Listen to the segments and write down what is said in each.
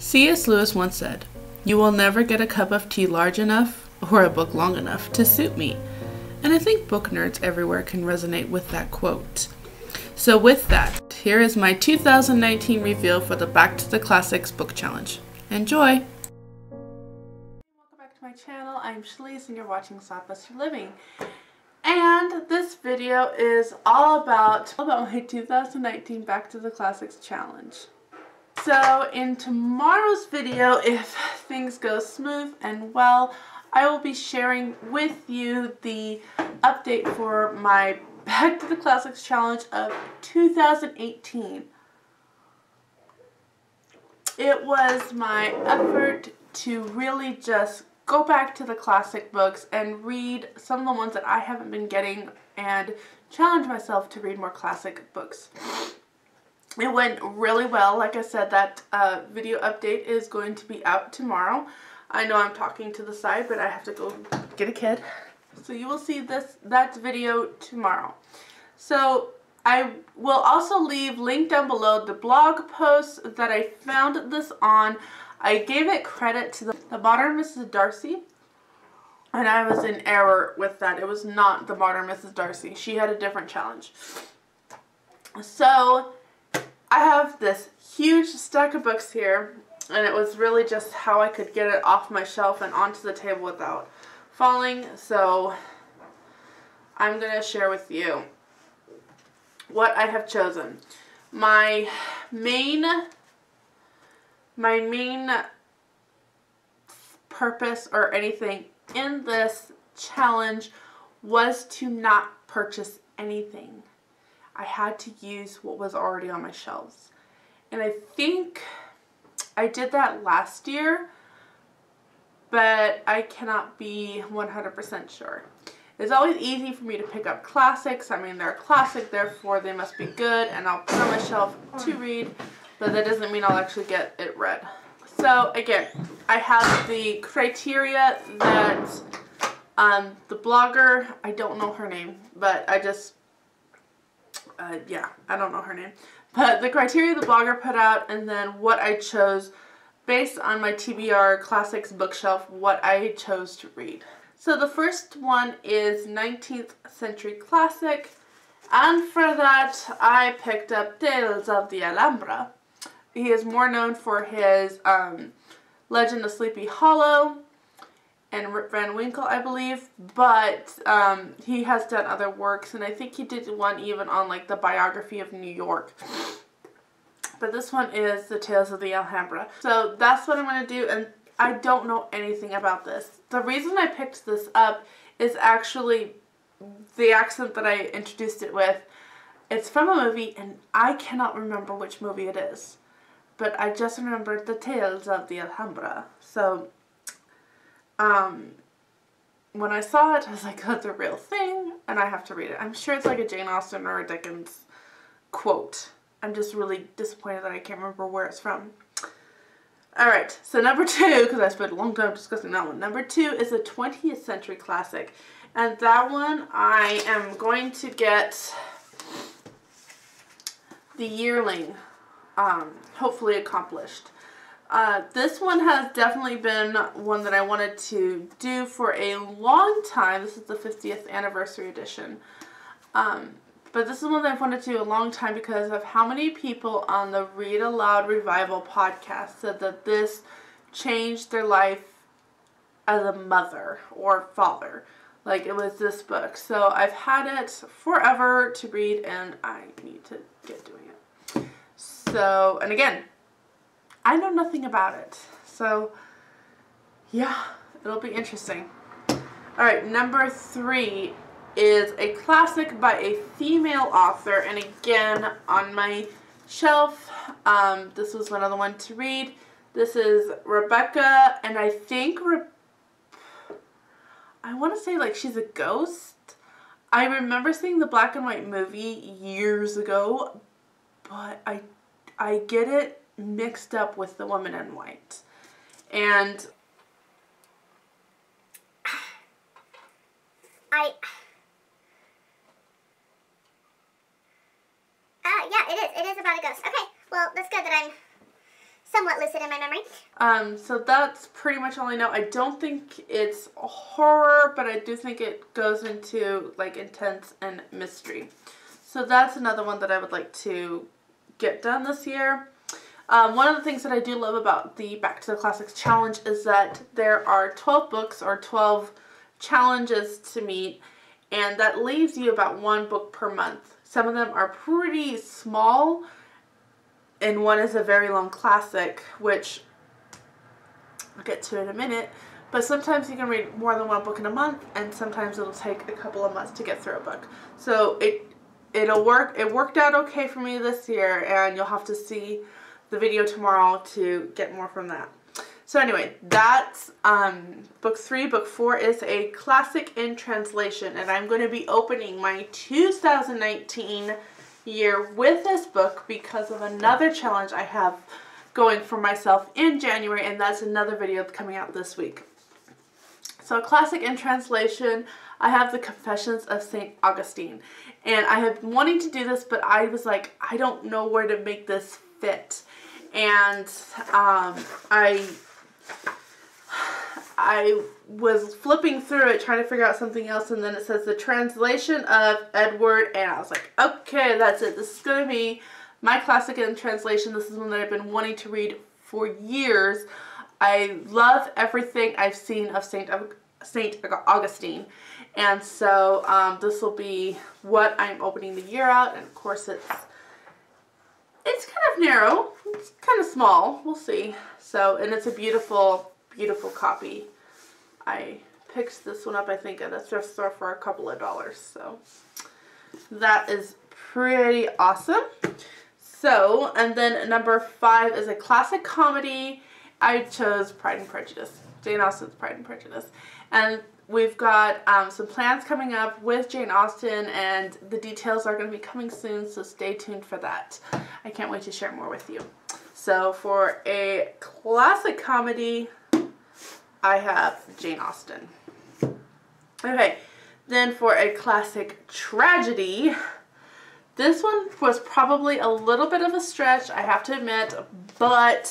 C.S. Lewis once said, "You will never get a cup of tea large enough or a book long enough to suit me." And I think book nerds everywhere can resonate with that quote. So with that, here is my 2019 reveal for the Back to the Classics book challenge. Enjoy! Welcome back to my channel. I'm Shalise and you're watching Sodbuster Living. And this video is all about my 2019 Back to the Classics challenge. So in tomorrow's video, if things go smooth and well, I will be sharing with you the update for my Back to the Classics challenge of 2018. It was my effort to really just go back to the classic books and read some of the ones that I haven't been getting and challenge myself to read more classic books. It went really well. Like I said, that video update is going to be out tomorrow. I know I'm talking to the side, but I have to go get a kid. So you will see that video tomorrow. So I will also leave linked down below the blog post that I found this on. I gave it credit to the Modern Mrs. Darcy, and I was in error with that. It was not the Modern Mrs. Darcy. She had a different challenge. So I have this huge stack of books here, and it was really just how I could get it off my shelf and onto the table without falling. So I'm going to share with you what I have chosen. My main purpose or anything in this challenge was to not purchase anything. I had to use what was already on my shelves. And I think I did that last year, but I cannot be 100% sure. It's always easy for me to pick up classics. I mean, they're a classic, therefore they must be good, and I'll put on my shelf to read, but that doesn't mean I'll actually get it read. So again, I have the criteria that the blogger, I don't know her name, but I just, yeah, I don't know her name. But the criteria the blogger put out, and then what I chose based on my TBR classics bookshelf, what I chose to read. So the first one is 19th century classic, and for that I picked up Tales of the Alhambra. He is more known for his Legend of Sleepy Hollow and Rip Van Winkle, I believe, but he has done other works, and I think he did one even on like the biography of New York. But this one is the Tales of the Alhambra. So that's what I'm going to do, and I don't know anything about this. The reason I picked this up is actually the accent that I introduced it with. It's from a movie, and I cannot remember which movie it is, but I just remembered the Tales of the Alhambra. So when I saw it, I was like, that's a real thing, and I have to read it. I'm sure it's like a Jane Austen or a Dickens quote. I'm just really disappointed that I can't remember where it's from. Alright, so number two, because I spent a long time discussing that one. Number two is a 20th century classic, and that one I am going to get The Yearling, hopefully accomplished. This one has definitely been one that I wanted to do for a long time. This is the 50th anniversary edition. But this is one that I've wanted to do a long time because of how many people on the Read Aloud Revival podcast said that this changed their life as a mother or father. Like, it was this book. So I've had it forever to read, and I need to get doing it. So, and again, I know nothing about it, so yeah, it'll be interesting. Alright, number three is a classic by a female author, and again, on my shelf, this was another one to read. This is Rebecca, and I think, I want to say like she's a ghost. I remember seeing the black and white movie years ago, but I get it mixed up with The Woman in White. And yeah, it is about a ghost. Okay, well, that's good that I'm somewhat lucid in my memory. So that's pretty much all I know. I don't think it's horror, but I do think it goes into like intense and mystery. So that's another one that I would like to get done this year. One of the things that I do love about the Back to the Classics challenge is that there are 12 books or 12 challenges to meet, and that leaves you about one book per month. Some of them are pretty small, and one is a very long classic, which I'll get to in a minute. But sometimes you can read more than one book in a month, and sometimes it'll take a couple of months to get through a book. So it'll work. It worked out okay for me this year, and you'll have to see the video tomorrow to get more from that. So anyway, that's book 3. Book 4 is a classic in translation, and I'm going to be opening my 2019 year with this book because of another challenge I have going for myself in January, and that's another video coming out this week. So classic in translation, I have The Confessions of St. Augustine, and I have been wanting to do this, but I was like, I don't know where to make this fit, and I was flipping through it trying to figure out something else, and then it says the translation of Edward, and I was like, okay, that's it. This is going to be my classic in translation. This is one that I've been wanting to read for years. I love everything I've seen of St. Augustine, and so this will be what I'm opening the year out, and of course it's kind of narrow. It's kind of small. We'll see. So, and it's a beautiful, beautiful copy. I picked this one up, I think, at a thrift store for a couple of dollars. So that is pretty awesome. So, and then number 5 is a classic comedy. I chose Pride and Prejudice. Jane Austen's Pride and Prejudice. And we've got some plans coming up with Jane Austen, and the details are going to be coming soon, so stay tuned for that. I can't wait to share more with you. So for a classic comedy, I have Jane Austen. Okay, then for a classic tragedy, this one was probably a little bit of a stretch, I have to admit, but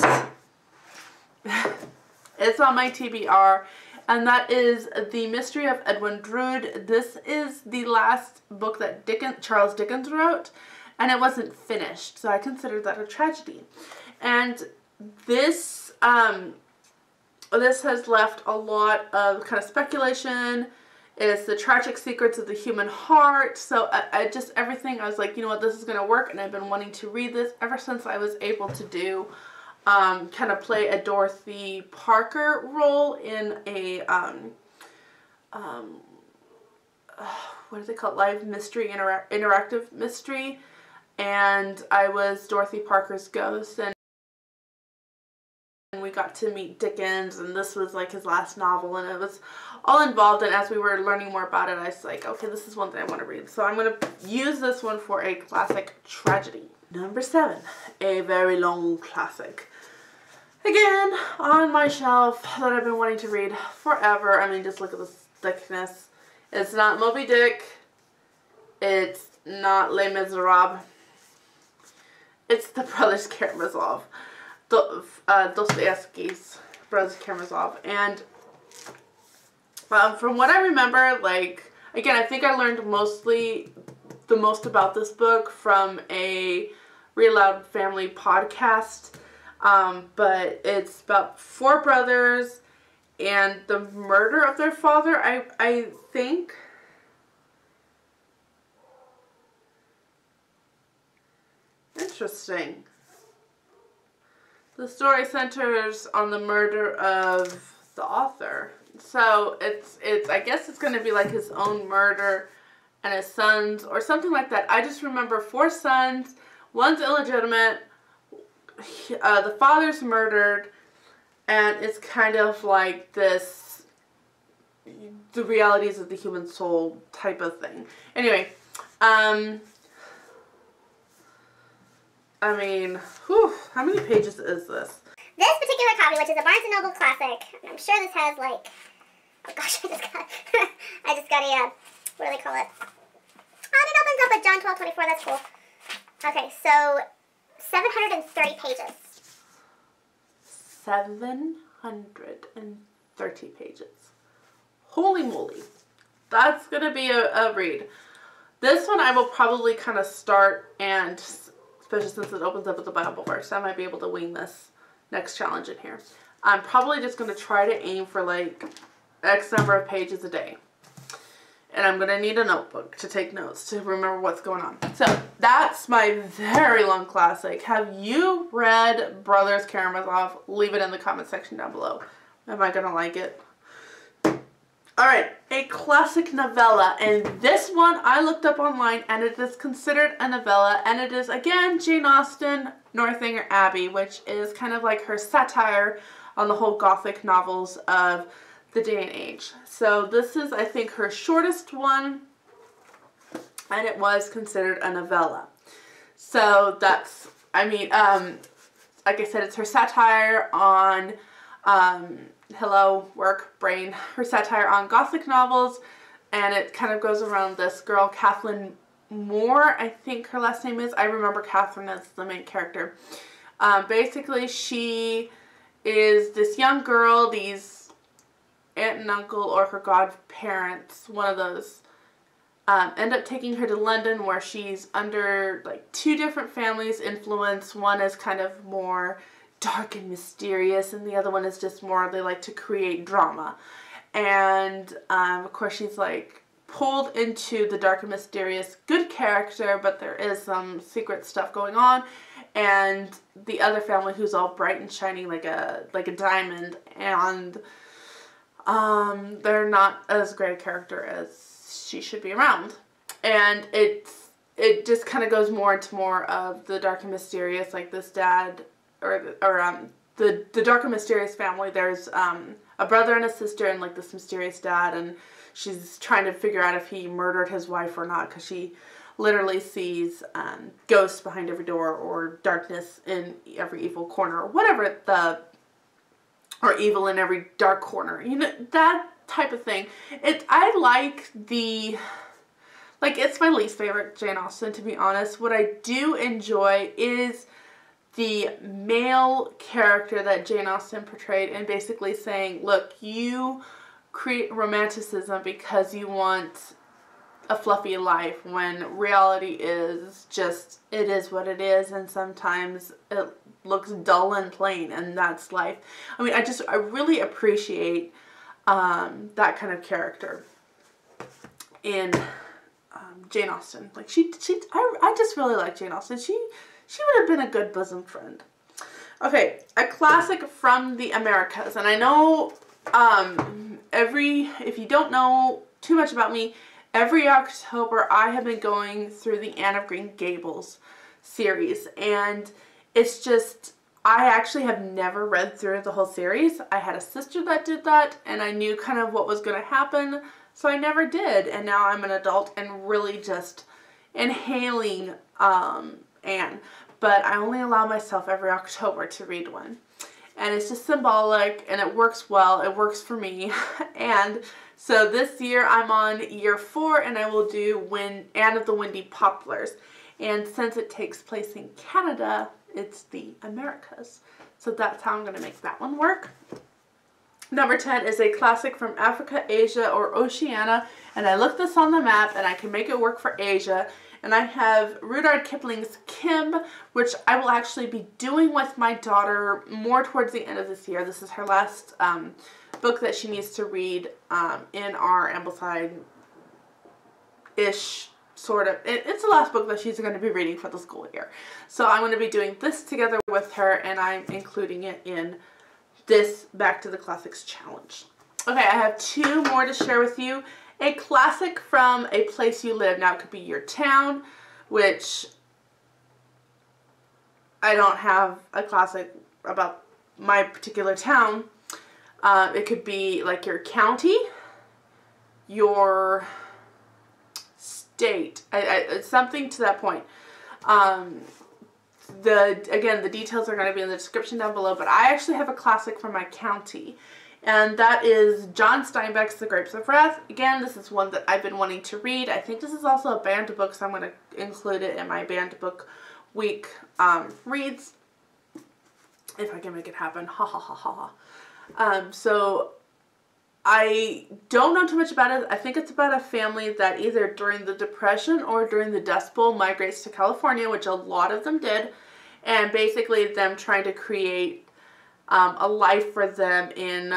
it's on my TBR, and that is The Mystery of Edwin Drood. This is the last book that Charles Dickens wrote, and it wasn't finished, so I considered that a tragedy. And this has left a lot of kind of speculation. It's the tragic secrets of the human heart. So I just everything, I was like, you know what, this is going to work, and I've been wanting to read this ever since I was able to do kind of play a Dorothy Parker role in a what is it called, live mystery, interactive mystery, and I was Dorothy Parker's ghost, and we got to meet Dickens, and this was like his last novel, and it was all involved, and as we were learning more about it, I was like, okay, this is one that I want to read, so I'm going to use this one for a classic tragedy. Number 7, a very long classic. Again, on my shelf that I've been wanting to read forever. I mean, just look at this thickness. It's not Moby Dick. It's not Les Miserables. It's The Brothers Karamazov. Dostoevsky's Brothers Karamazov. And from what I remember, like, again, I think I learned the most about this book from a Read Aloud Family podcast, but it's about 4 brothers and the murder of their father, I think. Interesting. The story centers on the murder of the author, so it's I guess it's going to be like his own murder and his sons or something like that. I just remember 4 sons, one's illegitimate, the father's murdered, and it's kind of like this, the realities of the human soul type of thing. Anyway, I mean, whew, how many pages is this? This particular copy, which is a Barnes & Noble classic, I'm sure this has like, oh gosh, I just got a, what do they call it? Oh, it opens up at John 12:24. That's cool. Okay, so 730 pages. 730 pages. Holy moly. That's going to be a read. This one I will probably kind of start, and especially since it opens up with the Bible verse, I might be able to wing this next challenge in here. I'm probably just going to try to aim for like X number of pages a day. And I'm going to need a notebook to take notes to remember what's going on. So that's my very long classic. Have you read Brothers Karamazov? Leave it in the comment section down below. Am I going to like it? Alright, a classic novella, and this one I looked up online, and it is considered a novella, and it is, again, Jane Austen, Northanger Abbey, which is kind of like her satire on the whole Gothic novels of the day and age. So this is, I think, her shortest one, and it was considered a novella. So that's, I mean, like I said, it's her satire on, her satire on Gothic novels, and it kind of goes around this girl, Kathleen Moore, I think her last name is. I remember Catherine as the main character. Basically, she is this young girl, these aunt and uncle or her godparents, one of those, end up taking her to London, where she's under like two different families' influence. One is kind of more dark and mysterious, and the other one is just more, they like to create drama. And of course she's like pulled into the dark and mysterious good character, but there is some secret stuff going on. And the other family, who's all bright and shiny like a diamond, and they're not as great a character as she should be around. And it just kind of goes more into more of the dark and mysterious, like this dad, the dark and mysterious family. There's a brother and a sister, and like this mysterious dad, and she's trying to figure out if he murdered his wife or not, because she literally sees ghosts behind every door, or darkness in every evil corner, or whatever or evil in every dark corner, you know, that type of thing. I like the, like, it's my least favorite Jane Austen, to be honest. What I do enjoy is the male character that Jane Austen portrayed, and basically saying, look, you create romanticism because you want a fluffy life, when reality is just, it is what it is, and sometimes it looks dull and plain, and that's life. I mean, I really appreciate that kind of character in Jane Austen. Like, I just really like Jane Austen. She would have been a good bosom friend. Okay, a classic from the Americas. And I know if you don't know too much about me, every October I have been going through the Anne of Green Gables series. And it's just, I actually have never read through the whole series. I had a sister that did that, and I knew kind of what was going to happen, so I never did. And now I'm an adult and really just inhaling Anne, but I only allow myself every October to read one, and it's just symbolic, and it works well, it works for me. And so this year I'm on year 4, and I will do Anne of the Windy Poplars, and since it takes place in Canada, it's the Americas, so that's how I'm going to make that one work. Number 10 is a classic from Africa, Asia, or Oceania, and I looked this on the map, and I can make it work for Asia. And I have Rudard Kipling's Kim, which I will actually be doing with my daughter more towards the end of this year. This is her last book that she needs to read in our Ambleside-ish sort of. It's the last book that she's going to be reading for the school year. So I'm going to be doing this together with her, and I'm including it in this Back to the Classics challenge. Okay, I have two more to share with you. A classic from a place you live. Now, it could be your town, which I don't have a classic about my particular town. It could be like your county, your state, something to that point. Again, the details are going to be in the description down below, but I actually have a classic from my county. And that is John Steinbeck's The Grapes of Wrath. Again, this is one that I've been wanting to read. I think this is also a banned book, so I'm going to include it in my banned book week reads. if I can make it happen, ha ha ha ha. So I don't know too much about it. I think it's about a family that either during the Depression or during the Dust Bowl migrates to California, which a lot of them did, and basically them trying to create a life for them in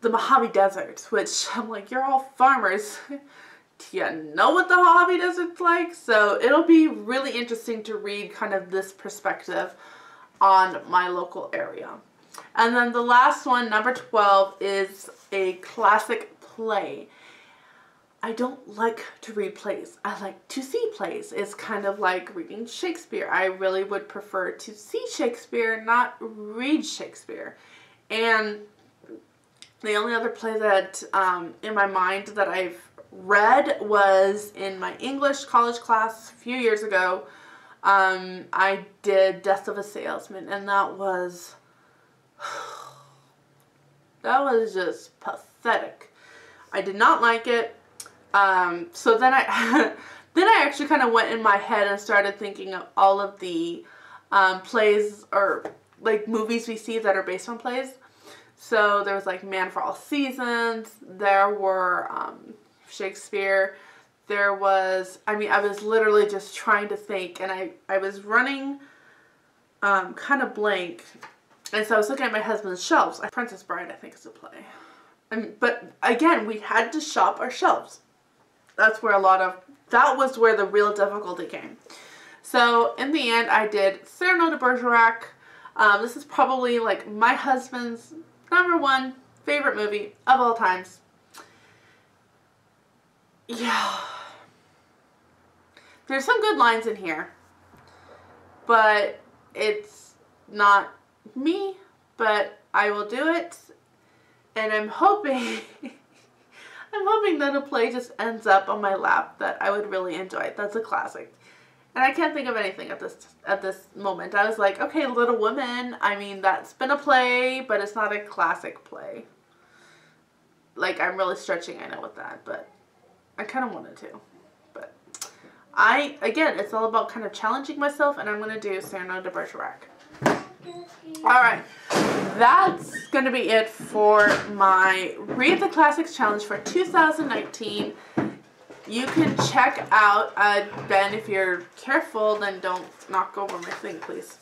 the Mojave Desert, which I'm like, you're all farmers. Do you know what the Mojave Desert's like? So it'll be really interesting to read kind of this perspective on my local area. And then the last one, number 12, is a classic play. I don't like to read plays. I like to see plays. It's kind of like reading Shakespeare. I really would prefer to see Shakespeare, not read Shakespeare. And the only other play that in my mind that I've read was in my English college class a few years ago. I did Death of a Salesman, and that was just pathetic. I did not like it. So then I then I actually kind of went in my head and started thinking of all of the plays or like movies we see that are based on plays. So there was like Man for All Seasons, there were Shakespeare, there was, I mean, I was literally just trying to think, and I was running kind of blank, and so I was looking at my husband's shelves. Princess Bride, I think, is a play. But again, we had to shop our shelves. That's where that was where the real difficulty came. So in the end, I did Cyrano de Bergerac. This is probably like my husband's #1 favorite movie of all times. Yeah, there's some good lines in here, but it's not me, but I will do it, and I'm hoping, that a play just ends up on my lap that I would really enjoy. That's a classic, and I can't think of anything at this moment. I was like, okay, Little Women, I mean, that's been a play, but it's not a classic play. Like, I'm really stretching, I know, with that, but I kind of wanted to, but again, it's all about kind of challenging myself, and I'm going to do Cyrano de Bergerac. Alright, that's going to be it for my Read the Classics Challenge for 2019. You can check out, Ben, if you're careful, then don't knock over my thing, please.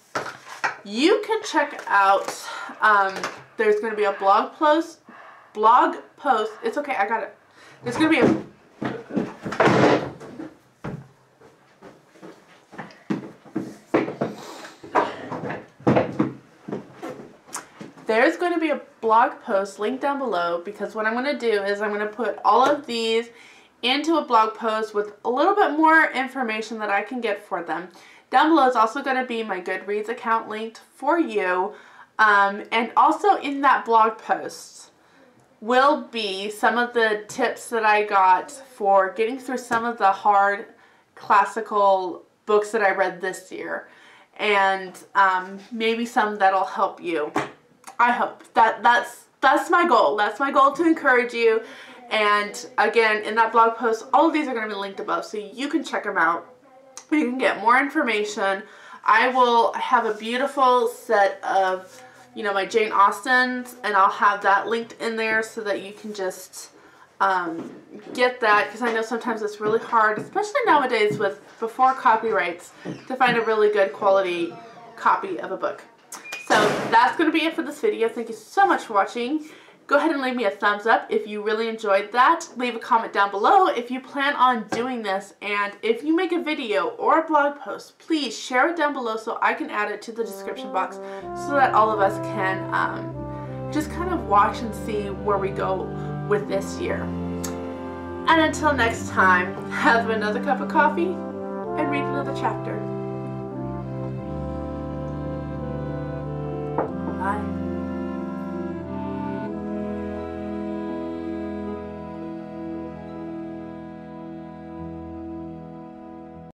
You can check out, there's going to be a blog post, it's okay, I got it. There's going to be a blog post linked down below, because what I'm going to do is I'm going to put all of these into a blog post with a little bit more information that I can get for them. Down below is also going to be my Goodreads account linked for you, and also in that blog post will be some of the tips that I got for getting through some of the hard classical books that I read this year, and maybe some that'll help you. I hope that's my goal. That's my goal, to encourage you. And again, in that blog post, all of these are going to be linked above, so you can check them out. You can get more information. I will have a beautiful set of, you know, my Jane Austens, and I'll have that linked in there so that you can just get that, because I know sometimes it's really hard, especially nowadays with before copyrights, to find a really good quality copy of a book. So that's going to be it for this video. Thank you so much for watching. Go ahead and leave me a thumbs up if you really enjoyed that. Leave a comment down below if you plan on doing this. And if you make a video or a blog post, please share it down below so I can add it to the description box, so that all of us can just kind of watch and see where we go with this year. And until next time, have another cup of coffee and read another chapter. Bye.